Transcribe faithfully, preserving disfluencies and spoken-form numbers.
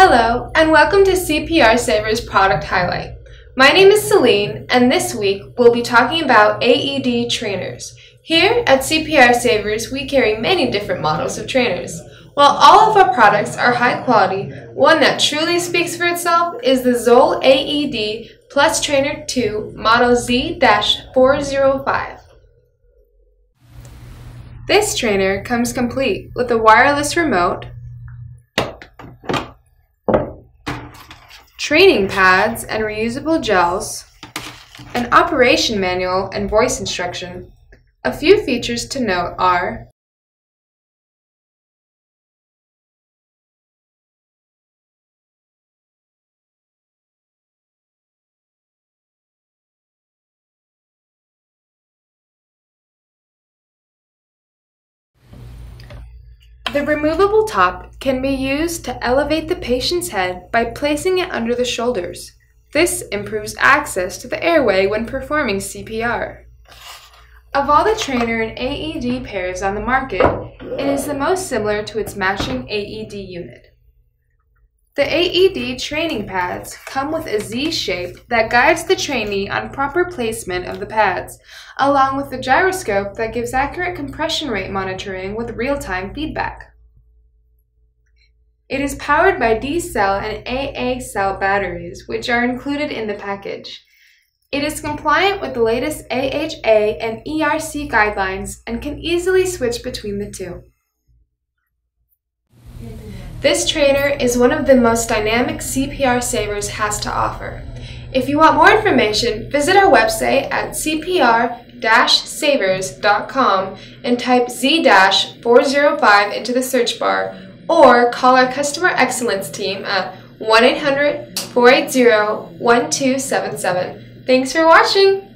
Hello, and welcome to C P R Savers Product Highlight. My name is Celine, and this week we'll be talking about A E D trainers. Here at C P R Savers, we carry many different models of trainers. While all of our products are high quality, one that truly speaks for itself is the Zoll A E D Plus Trainer two Model Z four oh five. This trainer comes complete with a wireless remote, training pads and reusable gels, an operation manual and voice instruction. A few features to note are the removable top can be used to elevate the patient's head by placing it under the shoulders. This improves access to the airway when performing C P R. Of all the trainer and A E D pairs on the market, it is the most similar to its matching A E D unit. The A E D training pads come with a Z shape that guides the trainee on proper placement of the pads, along with a gyroscope that gives accurate compression rate monitoring with real-time feedback. It is powered by D-cell and A A cell batteries, which are included in the package. It is compliant with the latest A H A and E R C guidelines and can easily switch between the two. This trainer is one of the most dynamic C P R Savers has to offer. If you want more information, visit our website at C P R savers dot com and type Z four oh five into the search bar, or call our Customer Excellence team at one eight hundred, four eight zero, one two seven seven. Thanks for watching!